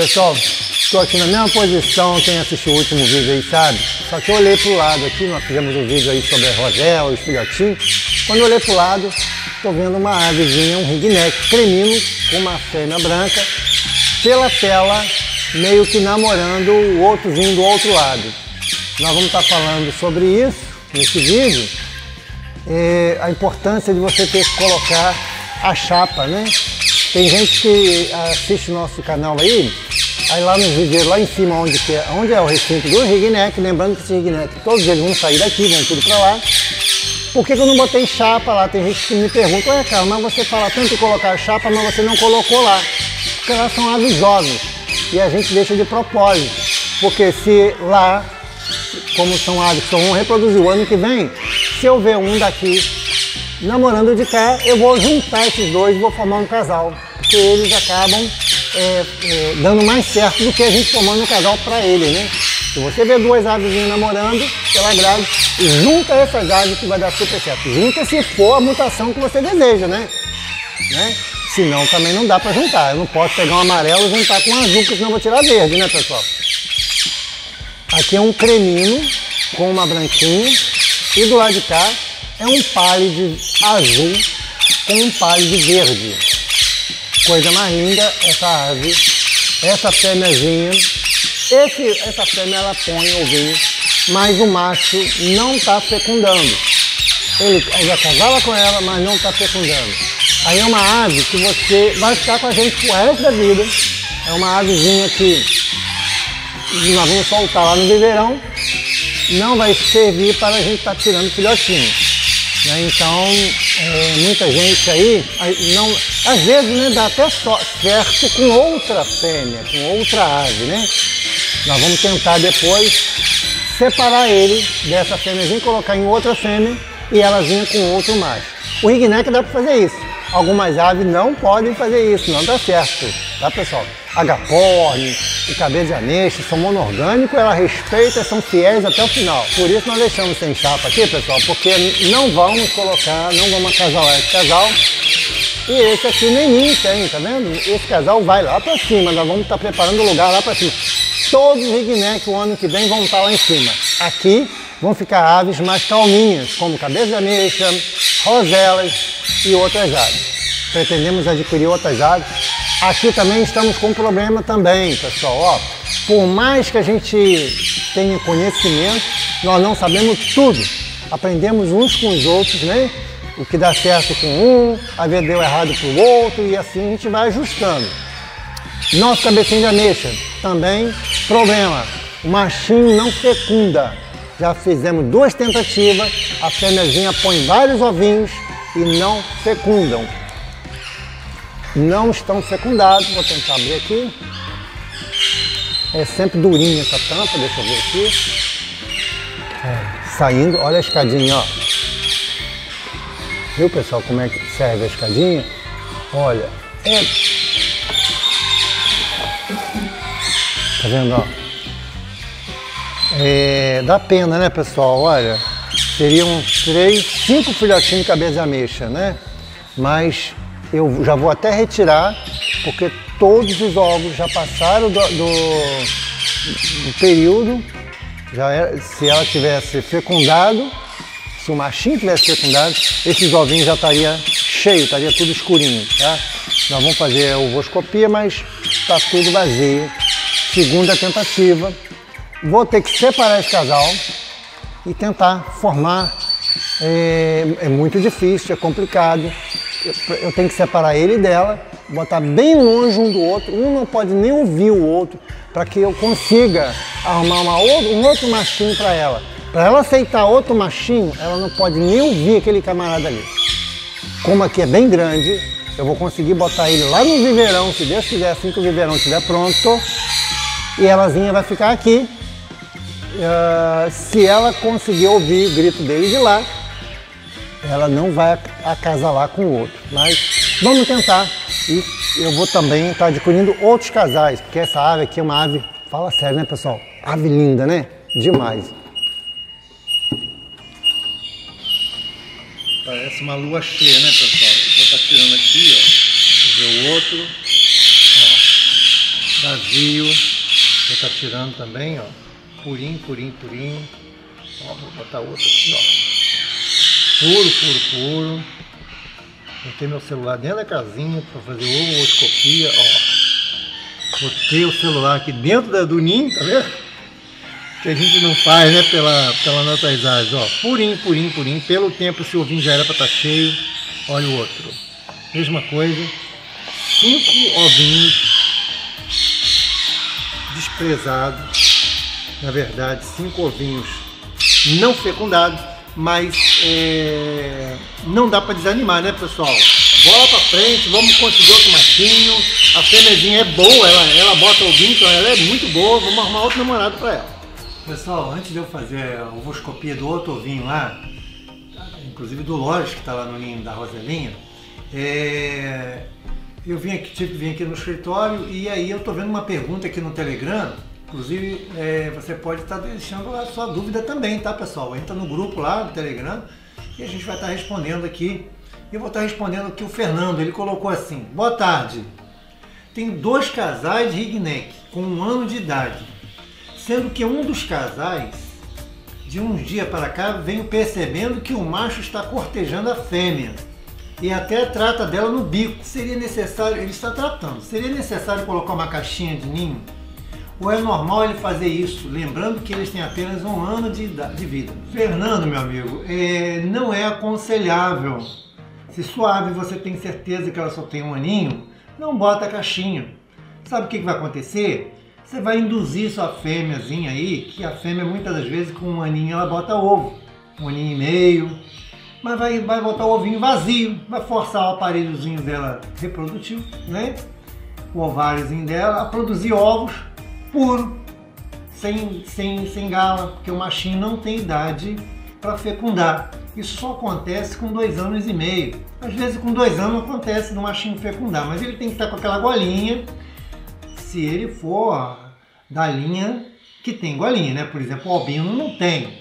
Pessoal, estou aqui na mesma posição, quem assistiu o último vídeo aí sabe. Só que eu olhei pro lado aqui, nós fizemos um vídeo aí sobre a Rosé, os filhotinhos. Quando eu olhei pro lado, estou vendo uma avezinha, um ringneck cremino, com uma fêmea branca, pela tela, meio que namorando o outrozinho do outro lado. Nós vamos estar falando sobre isso nesse vídeo. A importância de você ter que colocar a chapa, né? Tem gente que assiste o nosso canal aí lá no vídeo, lá em cima, onde é o recinto do ringneck, lembrando que esse ringneck, todos eles vão sair daqui, vão tudo pra lá. Por que eu não botei chapa lá? Tem gente que me pergunta, ué, cara, mas você fala tanto em colocar chapa, mas você não colocou lá. Porque elas são aves jovens e a gente deixa de propósito, porque se lá, como são aves que só vão reproduzir o ano que vem, se eu ver um daqui namorando de cá, eu vou juntar esses dois e vou formar um casal, porque eles acabam dando mais certo do que a gente formando um casal para ele, né? Se você ver duas aves namorando pela grade, junta essas aves que vai dar super certo. Junta se for a mutação que você deseja, né? Senão também não dá para juntar. Eu não posso pegar um amarelo e juntar com um azul, porque senão eu vou tirar verde, né, pessoal? Aqui é um cremino com uma branquinha. E do lado de cá é um pálido azul com um pálido verde. Coisa mais linda essa ave, essa fêmeazinha. Essa fêmea ela põe ovinho, mas o macho não está fecundando. Ele acasala com ela, mas não está fecundando. Aí é uma ave que você vai ficar com a gente pro resto da vida. É uma avezinha que nós vamos soltar lá no viveirão. Não vai servir para a gente estar tirando filhotinho, né? Então, muita gente aí, não, às vezes, né, dá até certo com outra fêmea, com outra ave, né? Nós vamos tentar depois separar ele dessa fêmeazinha, colocar em outra fêmea e ela vinha com outro macho. O ringneck dá para fazer isso. Algumas aves não podem fazer isso, não dá certo, tá, pessoal? Agapornis, o cabelo de ameixa, são monorgânico, ela respeita, são fiéis até o final. Por isso nós deixamos sem chapa aqui, pessoal, porque não vamos colocar, não vamos acasalar esse casal. E esse aqui nem ninho tem, tá vendo? Esse casal vai lá pra cima, nós vamos estar preparando o lugar lá pra cima. Todos os ringneck o ano que vem vão estar lá em cima. Aqui vão ficar aves mais calminhas, como cabelo de ameixa, roselas e outras aves. Pretendemos adquirir outras aves. Aqui também estamos com um problema também, pessoal. Ó, por mais que a gente tenha conhecimento, nós não sabemos tudo. Aprendemos uns com os outros, né? O que dá certo com um, a vez deu errado para o outro, e assim a gente vai ajustando. Nosso cabecinho de ameixa, também problema. O machinho não fecunda. Já fizemos duas tentativas, a fêmeazinha põe vários ovinhos e não fecundam. Não estão fecundados, vou tentar abrir aqui. É sempre durinha essa tampa, deixa eu ver aqui. Saindo, olha a escadinha, ó. Viu, pessoal, como é que serve a escadinha? Olha, tá vendo, ó? Dá pena, né, pessoal? Olha, seriam 5 filhotinhos de cabeça de ameixa, né? Mas eu já vou até retirar, porque todos os ovos já passaram do período. Já era, se ela tivesse fecundado, se o machinho tivesse fecundado, esses ovinhos já estaria cheio, estaria tudo escurinho, tá? Nós vamos fazer a ovoscopia, mas está tudo vazio. Segunda tentativa. Vou ter que separar esse casal e tentar formar. É muito difícil, é complicado. Eu tenho que separar ele dela, botar bem longe um do outro, um não pode nem ouvir o outro, para que eu consiga arrumar um outro machinho para ela. Para ela aceitar outro machinho, ela não pode nem ouvir aquele camarada ali. Como aqui é bem grande, eu vou conseguir botar ele lá no viveirão, se Deus quiser, assim que o viveirão estiver pronto, e elazinha vai ficar aqui. Se ela conseguir ouvir o grito dele de lá, ela não vai acasalar com o outro, mas vamos tentar. E eu vou também estar adquirindo outros casais, porque essa ave aqui é uma ave, fala sério, né, pessoal? Ave linda, né? Demais. Parece uma lua cheia, né, pessoal? Vou estar tirando aqui, ó, ver o outro. Ó. vazio. Vou estar tirando também, ó, purinho, purinho, purinho. Ó, vou botar outro aqui, ó. Puro, puro, puro. Botei meu celular dentro da casinha para fazer ovoscopia, ó. Botei o celular aqui dentro do ninho, tá vendo? Que a gente não faz, né, pela natalidade, ó, purinho, purinho, purinho. Pelo tempo, se o ovinho já era para estar cheio, olha o outro. Mesma coisa, 5 ovinhos desprezados, na verdade, 5 ovinhos não fecundados, mas não dá para desanimar, né, pessoal? Bola para frente, vamos conseguir outro machinho. A fêmeazinha é boa, ela bota ovinho, então ela é muito boa, vamos arrumar outro namorado para ela. Pessoal, antes de eu fazer a ovoscopia do outro ovinho lá, inclusive do Lóris, que está lá no ninho da Roselinha, eu vim aqui, tive que vir aqui no escritório, e aí eu estou vendo uma pergunta aqui no Telegram, inclusive você pode estar deixando a sua dúvida também, tá, pessoal? Entra no grupo lá no Telegram e a gente vai estar respondendo aqui. Eu vou estar respondendo aqui o Fernando, ele colocou assim: boa tarde, tenho 2 casais de ringneck com 1 ano de idade. Sendo que um dos casais, de um dia para cá, venho percebendo que o macho está cortejando a fêmea e até trata dela no bico. Seria necessário, ele está tratando, seria necessário colocar uma caixinha de ninho? Ou é normal ele fazer isso, lembrando que eles têm apenas 1 ano de vida? Fernando, meu amigo, não é aconselhável. Se sua ave você tem certeza que ela só tem 1 aninho, não bota a caixinha. Sabe o que vai acontecer? Você vai induzir sua fêmeazinha aí, que a fêmea muitas das vezes com 1 aninho ela bota ovo, 1 aninho e meio, mas vai botar o ovinho vazio, vai forçar o aparelhozinho dela reprodutivo, né? O ováriozinho dela a produzir ovos puro, sem gala, porque o machinho não tem idade para fecundar. Isso só acontece com 2 anos e meio. Às vezes com 2 anos acontece do machinho fecundar, mas ele tem que estar com aquela golinha, se ele for da linha que tem golinha, né? Por exemplo, o albino não tem,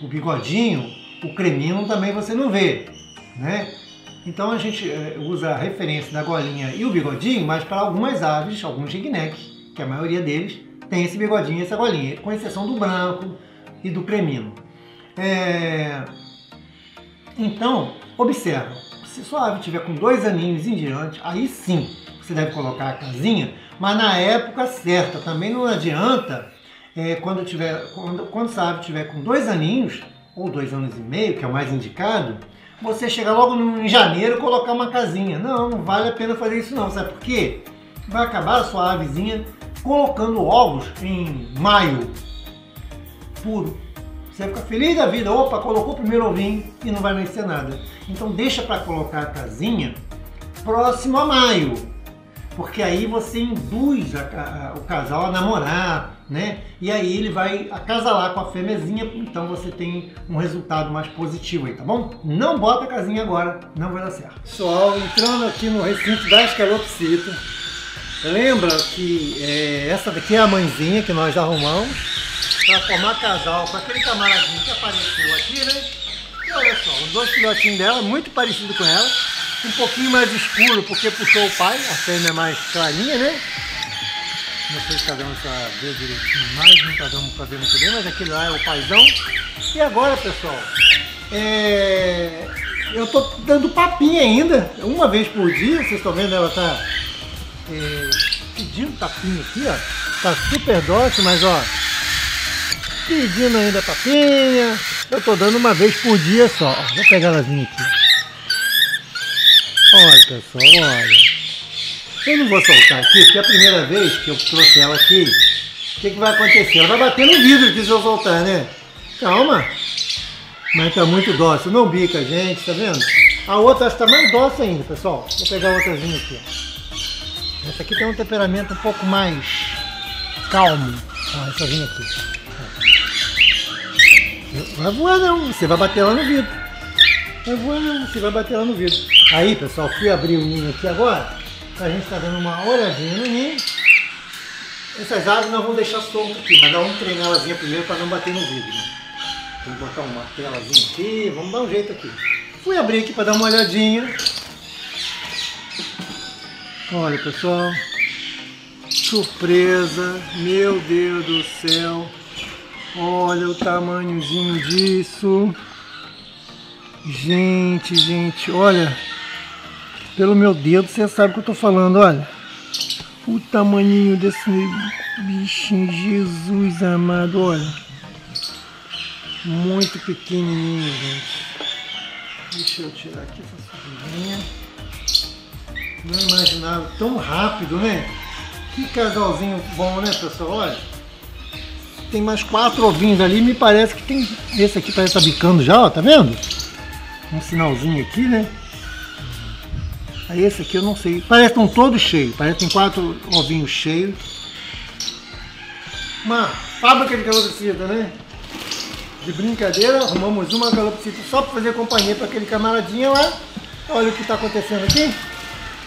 o bigodinho, o cremino também você não vê, né? Então a gente usa a referência da golinha e o bigodinho, mas para algumas aves, alguns ringneck, que a maioria deles tem esse bigodinho e essa golinha, com exceção do branco e do cremino. Então, observa, se sua ave tiver com 2 aninhos em diante, aí sim você deve colocar a casinha, mas na época certa. Também não adianta, quando essa ave tiver com 2 aninhos, ou 2 anos e meio, que é o mais indicado, você chegar logo em janeiro e colocar uma casinha. Não, não vale a pena fazer isso não, sabe por quê? Vai acabar a sua avezinha colocando ovos em maio, puro. Você vai ficar feliz da vida, opa, colocou o primeiro ovinho e não vai nascer nada. Então deixa para colocar a casinha próximo a maio, porque aí você induz o casal a namorar, né? E aí ele vai acasalar com a fêmeazinha, então você tem um resultado mais positivo aí, tá bom? Não bota a casinha agora, não vai dar certo. Pessoal, entrando aqui no recinto da Escalopsita, lembra que essa daqui é a mãezinha que nós arrumamos para formar casal com aquele camaradinho que apareceu aqui, né? E olha só, os 2 filhotinhos dela, muito parecido com ela. Um pouquinho mais escuro porque puxou o pai, a fêmea é mais clarinha, né? Não sei se tá dando pra ver direitinho, mas não tá dando pra ver muito bem, mas aquele lá é o paizão. E agora, pessoal, eu tô dando papinha ainda, 1 vez por dia, vocês estão vendo, ela tá pedindo papinha aqui, ó. Tá super dócil, mas ó, pedindo ainda papinha. Eu tô dando 1 vez por dia só, ó, vou pegar elas aqui. Olha, pessoal, olha. Eu não vou soltar aqui, porque a primeira vez que eu trouxe ela aqui, o que vai acontecer? Ela vai bater no vidro que se eu soltar, né? Calma. Mas tá muito dócil, não bica, gente, tá vendo? A outra está mais dócil ainda, pessoal. Vou pegar a outrazinha aqui, ó. Essa aqui tem um temperamento um pouco mais calmo. Ó, essa vinha aqui. Não vai voar não, você vai bater lá no vidro. Não vai voar não, você vai bater lá no vidro. Aí, pessoal, fui abrir o ninho aqui agora, a gente tá dando uma olhadinha no ninho. Essas aves nós vamos deixar solto aqui, mas dá um treinar elazinha primeiro para não bater no vidro. Vamos botar um martelazinho aqui, vamos dar um jeito aqui. Fui abrir aqui para dar uma olhadinha. Olha, pessoal, surpresa, meu Deus do céu, olha o tamanhozinho disso, gente, olha, pelo meu dedo você sabe o que eu tô falando, olha, o tamanhinho desse bichinho, Jesus amado, olha, muito pequenininho, gente, deixa eu tirar aqui essa subidinha, não imaginava, tão rápido, né? Que casalzinho bom, né, pessoal? Olha, tem mais 4 ovinhos ali, me parece que tem... Esse aqui parece que tá bicando já, ó, tá vendo? Um sinalzinho aqui, né? Aí esse aqui eu não sei, parece um todo cheio, parece que tem 4 ovinhos cheios. Uma fábrica de calopsita, né? De brincadeira, arrumamos uma calopsita só para fazer companhia para aquele camaradinho lá. Olha o que tá acontecendo aqui.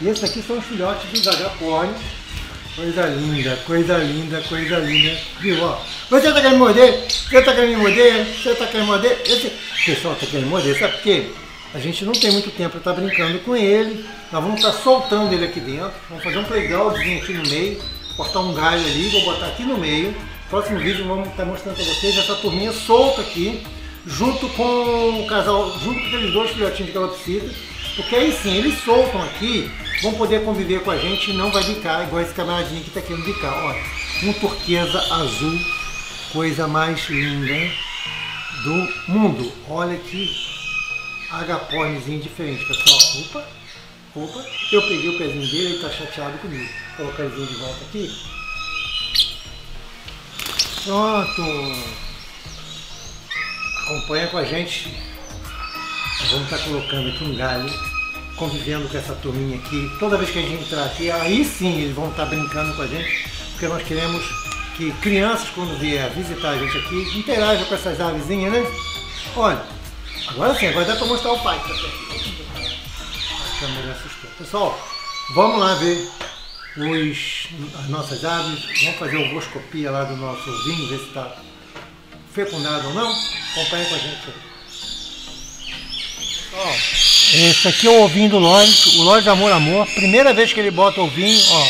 E esse aqui são os filhotes de Zagapone. Coisa linda, coisa linda, coisa linda. Viu, ó? Você tá querendo morder? Você tá querendo morder? Você tá querendo morder? Esse pessoal tá querendo morder, sabe por quê? A gente não tem muito tempo pra estar brincando com ele. Nós vamos estar soltando ele aqui dentro. Vamos fazer um playgroundzinho aqui no meio. Cortar um galho ali, vou botar aqui no meio. Próximo vídeo vamos estar mostrando pra vocês essa turminha solta aqui. Junto com o casal, junto com aqueles 2 filhotinhos de calopsita. Porque aí sim, eles soltam aqui, vão poder conviver com a gente e não vai bicar igual esse camaradinho que tá querendo bicar. Olha, um turquesa azul, coisa mais linda do mundo. Olha que agapornizinho diferente, pessoal. Opa, opa, eu peguei o pezinho dele, ele tá chateado comigo. Vou colocar ele de volta aqui. Pronto. Acompanha com a gente. Vamos estar colocando aqui um galho, convivendo com essa turminha aqui. Toda vez que a gente entrar aqui, aí sim eles vão estar brincando com a gente, porque nós queremos que crianças, quando vier visitar a gente aqui, interajam com essas avezinhas, né? Olha, agora sim, agora dá para mostrar o pai que tá aqui. A câmera assustou. Pessoal, vamos lá ver as nossas aves. Vamos fazer a ovoscopia lá do nosso ovinho, ver se está fecundado ou não. Acompanha com a gente aí. Ó, esse aqui é o ovinho do Lóris, o Lóris Amor, primeira vez que ele bota ovinho, ó,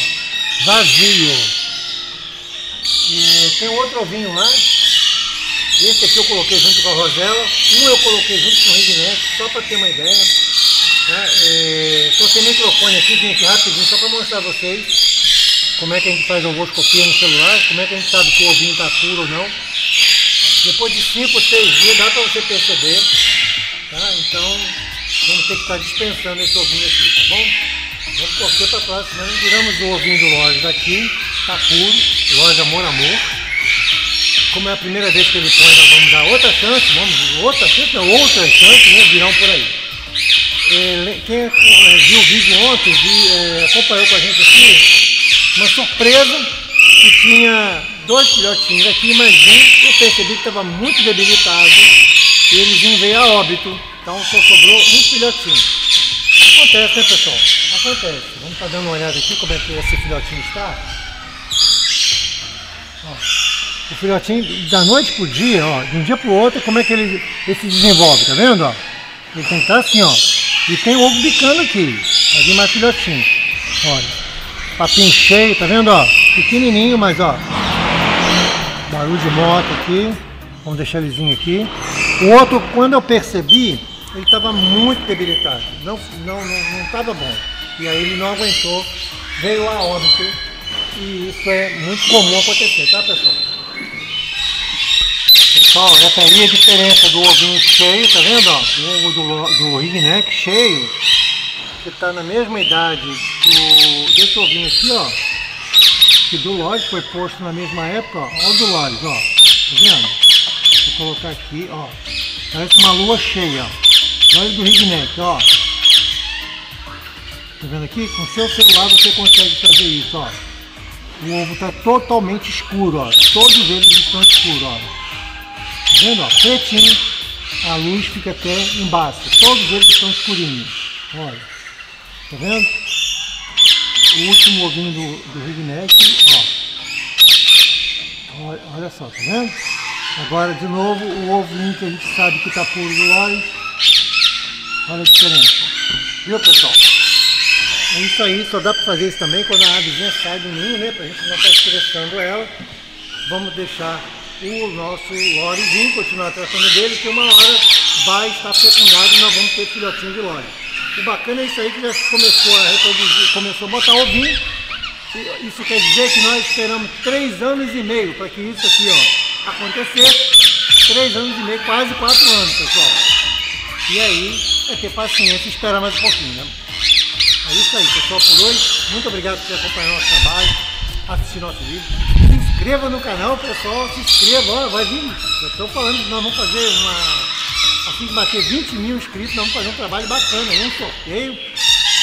vazio. E tem outro ovinho lá, esse aqui eu coloquei junto com a Rosela, um eu coloquei junto com o ringneck, só para ter uma ideia. Tá? Tô sem microfone aqui, gente, rapidinho, só para mostrar a vocês como é que a gente faz a ovoscopia no celular, como é que a gente sabe que o ovinho tá puro ou não. Depois de 5 ou 6 dias dá para você perceber. Tá? Então, vamos ter que estar dispensando esse ovinho aqui, tá bom? Vamos torcer para trás, senão nós tiramos o ovinho do Lóris daqui, tá puro, Lóris Amor. Como é a primeira vez que ele põe, nós vamos dar outra chance, né? Virão por aí. Quem viu o vídeo ontem, acompanhou com a gente aqui, uma surpresa, que tinha 2 filhotinhos aqui, mas um eu percebi que estava muito debilitado. Eles iam ver a óbito, então só sobrou um filhotinho. Acontece, né, pessoal? Acontece. Vamos estar dando uma olhada aqui como é que esse filhotinho está. Ó, o filhotinho, da noite pro dia, ó, de um dia pro outro, como é que ele se desenvolve, tá vendo? Ó? Ele tem que estar assim, ó. E tem ovo bicando aqui, vai vir mais filhotinho. Olha, papinho cheio, tá vendo? Ó? Pequenininho, mas ó, barulho de moto aqui. Vamos deixar elezinho aqui. O outro, quando eu percebi, ele estava muito debilitado, não estava bom. E aí ele não aguentou, veio a óbito, e isso é muito comum acontecer, tá, pessoal? Pessoal, essa aí é a diferença do ovinho cheio, tá vendo? Ó? O ovo do ringneck cheio, que está na mesma idade desse ovinho aqui, ó, que do Lóris foi posto na mesma época, ó, olha o do Lóris, ó, tá vendo? Vou colocar aqui, ó, parece uma lua cheia, ó, olha do ringneck, ó, tá vendo aqui? Com seu celular você consegue fazer isso, ó, o ovo tá totalmente escuro, ó, todos eles estão escuros, ó, tá vendo, ó, pretinho, a luz fica até embaixo, todos eles estão escurinhos, olha, tá vendo? O último ovinho do ringneck, ó, olha só, tá vendo? Agora de novo o ovinho que a gente sabe que está puro do Lóris. Olha a diferença. Viu, pessoal? É isso aí, só dá para fazer isso também quando a avezinha sai do ninho, né? Para a gente não estar estressando ela. Vamos deixar o nosso lórizinho, continuar tratando dele, que uma hora vai estar fecundado e nós vamos ter filhotinho de lóris. O bacana é isso aí, que já começou a reproduzir, começou a botar ovinho. Isso quer dizer que nós esperamos 3 anos e meio para que isso aqui, ó, acontecer. 3 anos e meio, quase 4 anos, pessoal. E aí é ter paciência e esperar mais um pouquinho, né? É isso aí, pessoal, por hoje. Muito obrigado por acompanhar o nosso trabalho, assistir nosso vídeo. Se inscreva no canal, pessoal, se inscreva. Ó, vai vir, eu estou falando que nós vamos fazer uma... Assim que bater 20 mil inscritos, nós vamos fazer um trabalho bacana, um sorteio.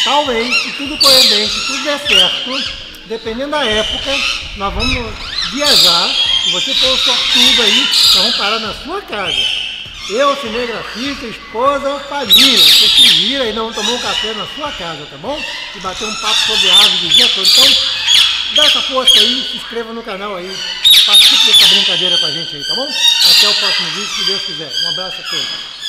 Talvez, se tudo correr bem, se tudo der certo, dependendo da época, nós vamos viajar. Se você for sortudo aí, nós vamos parar na sua casa. Eu, cinegrafista, esposa, família, você se vira e não tomou um café na sua casa, tá bom? E bater um papo sobre a árvore do dia todo. Então, dá essa força aí, se inscreva no canal aí, participe dessa brincadeira com a gente aí, tá bom? Até o próximo vídeo, se Deus quiser. Um abraço a todos.